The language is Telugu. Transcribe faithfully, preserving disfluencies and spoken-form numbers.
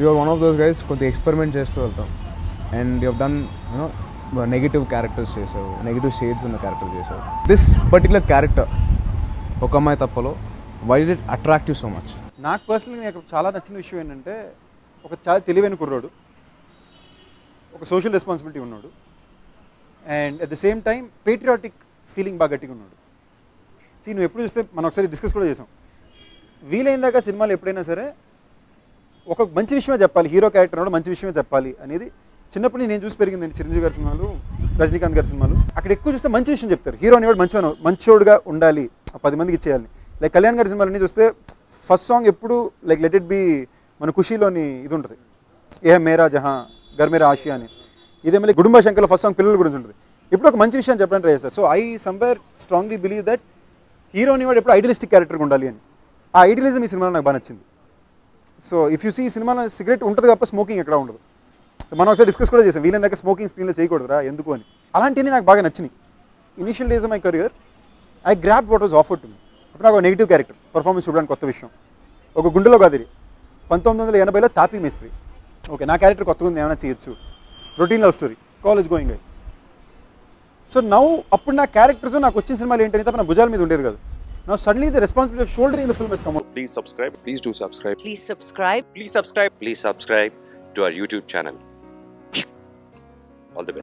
you are one of those guys who experiment and you have done, you know, negative characters, negative shades in the character. This particular character, Okamai Tappalo, why did it attract you so much? I personally have a lot of issues. I have a social responsibility. And at the same time, patriotic feeling. See, we have discussed this. We have discussed this. ఒక మంచి విషయమే చెప్పాలి, హీరో క్యారెక్టర్ అన్నప్పుడు మంచి విషయమే చెప్పాలి అనేది చిన్నప్పుడు నేను చూసి పెరిగిందండి. చిరంజీవి గారి సినిమాలు, రజనీకాంత్ గారి సినిమాలు అక్కడ ఎక్కువ చూస్తే మంచి విషయం చెప్తారు. హీరో అనేవాడు మంచివాడు, మంచోడుగా ఉండాలి, పది మందికి ఇచ్చేయాలి. లైక్ కళ్యాణ్ గారి సినిమాలన్నీ చూస్తే ఫస్ట్ సాంగ్ ఎప్పుడు లైక్ లెట్ ఇట్ బి మన ఖుషీలోని ఇది ఉంటుంది, ఏ మేరా జహా గర్ మేరా ఆషియా అని. ఇదే మళ్ళీ గుడుంబ శంకర్లో ఫస్ట్ సాంగ్ పిల్లల గురించి ఉంటుంది. ఇప్పుడు ఒక మంచి విషయం చెప్పడానికి ట్రై చేస్తారు. So I somewhere strongly believe that hero అనేవాడు ఎప్పుడు ఐడియలిస్టిక్ క్యారెక్టర్గా ఉండాలి అని. ఆ ఐడియలిజం ఈ సినిమాలో నాకు బాగా నచ్చింది. So if you see cinema cigarette ఉంటుంది తప్ప స్మోకింగ్ ఎక్కడ ఉండదు. మనం ఒకసారి డిస్కస్ కూడా చేసాం, వీళ్ళ దగ్గర స్మోకింగ్ స్క్రీన్లో చేయకూడదురా ఎందుకు అని. అలాంటివి నాకు బాగా నచ్చినాయి. Initial days my career I grab what was offered to me. అప్పుడు నాకు నెగిటివ్ క్యారెక్టర్ పర్ఫార్మెన్స్ చూడడానికి కొత్త విషయం, ఒక గుండెలో కాదిరి పంతొమ్మిది వందల ఎనభైలో తాపీ మేస్త్రి. ఓకే, నా క్యారెక్టర్ కొత్తగా ఉంది, ఏమైనా చేయొచ్చు, routine love story, college going అయ్యి. సో నవ్వు అప్పుడు నా క్యారెక్టర్స్ నాకు వచ్చిన సినిమాలు ఏంటని తప్ప నా భుజాల మీద ఉండేది కాదు. Now suddenly the responsibility of shouldering the film has come up. Please subscribe. Please do subscribe. Please subscribe. Please subscribe. Please subscribe to our YouTube channel. All the best.